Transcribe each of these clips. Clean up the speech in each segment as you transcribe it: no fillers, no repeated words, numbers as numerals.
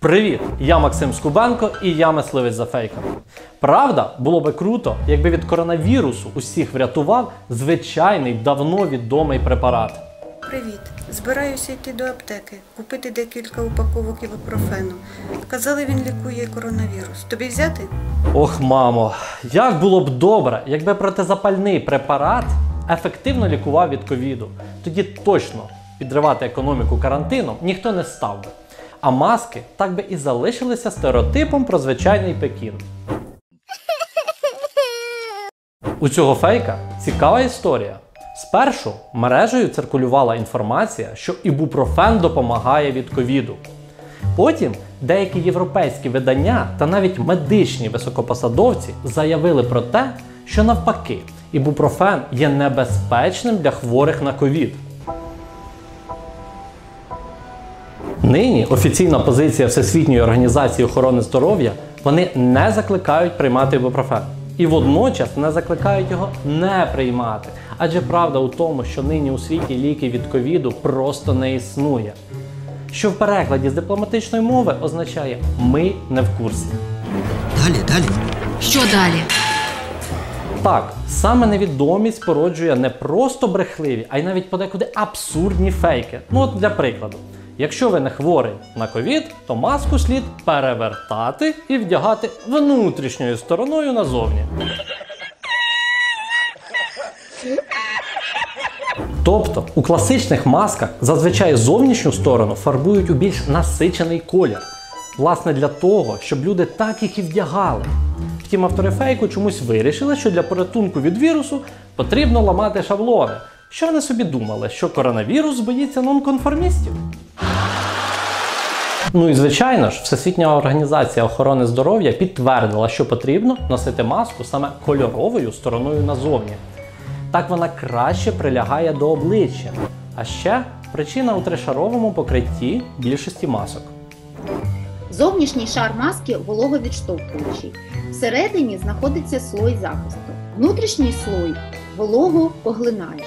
Привіт! Я Максим Скубенко і я мисливець за фейками. Правда, було би круто, якби від коронавірусу усіх врятував звичайний, давно відомий препарат. Привіт! Збираюся йти до аптеки, купити декілька упаковок ібупрофену. Казали, він лікує коронавірус. Тобі взяти? Ох, мамо, як було б добре, якби протизапальний препарат ефективно лікував від ковіду. Тоді точно підривати економіку карантином ніхто не став би. А маски так би і залишилися стереотипом про звичайний Пекін. У цього фейка цікава історія. Спершу мережею циркулювала інформація, що ібупрофен допомагає від ковіду. Потім деякі європейські видання та навіть медичні високопосадовці заявили про те, що навпаки, ібупрофен є небезпечним для хворих на ковід. Нині офіційна позиція Всесвітньої організації охорони здоров'я – вони не закликають приймати ібупрофен. І водночас не закликають його не приймати. Адже правда у тому, що нині у світі ліки від ковіду просто не існує. Що в перекладі з дипломатичної мови означає «ми не в курсі». Далі. Що далі? Так, саме невідомість породжує не просто брехливі, а й навіть подекуди абсурдні фейки. Ну от для прикладу. Якщо ви не хворий на ковід, то маску слід перевертати і вдягати внутрішньою стороною назовні. Тобто, у класичних масках зазвичай зовнішню сторону фарбують у більш насичений колір. Власне, для того, щоб люди так їх і вдягали. Втім, автори фейку чомусь вирішили, що для порятунку від вірусу потрібно ламати шаблони. Що вони собі думали? Що коронавірус боїться нонконформістів? Ну і звичайно ж, Всесвітня організація охорони здоров'я підтвердила, що потрібно носити маску саме кольоровою стороною назовні. Так вона краще прилягає до обличчя. А ще причина у тришаровому покритті більшості масок. Зовнішній шар маски вологовідштовхуючий. Всередині знаходиться слой захисту. Внутрішній слой вологу поглинає.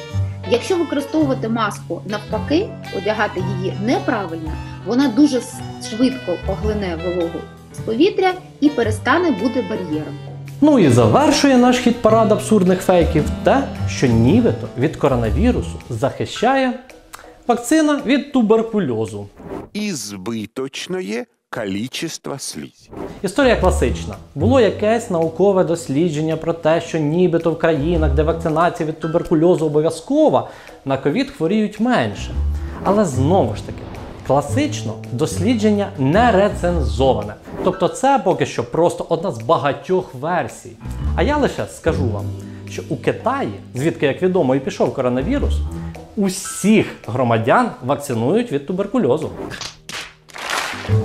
Якщо використовувати маску навпаки, одягати її неправильно, вона дуже швидко поглине вологу з повітря і перестане бути бар'єром. Ну і завершує наш хіт-парад абсурдних фейків те, що нібито від коронавірусу захищає вакцина від туберкульозу. І збиточне кількість слізь. Історія класична. Було якесь наукове дослідження про те, що нібито в країнах, де вакцинація від туберкульозу обов'язкова, на ковід хворіють менше. Але знову ж таки, класично дослідження не рецензоване. Тобто це поки що просто одна з багатьох версій. А я лише скажу вам, що у Китаї, звідки, як відомо, і пішов коронавірус, усіх громадян вакцинують від туберкульозу.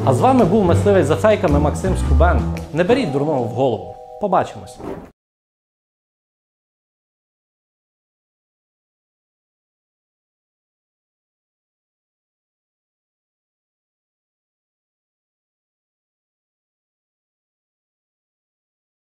А з вами був мисливець за фейками Максим Скубенко. Не беріть дурного в голову. Побачимось!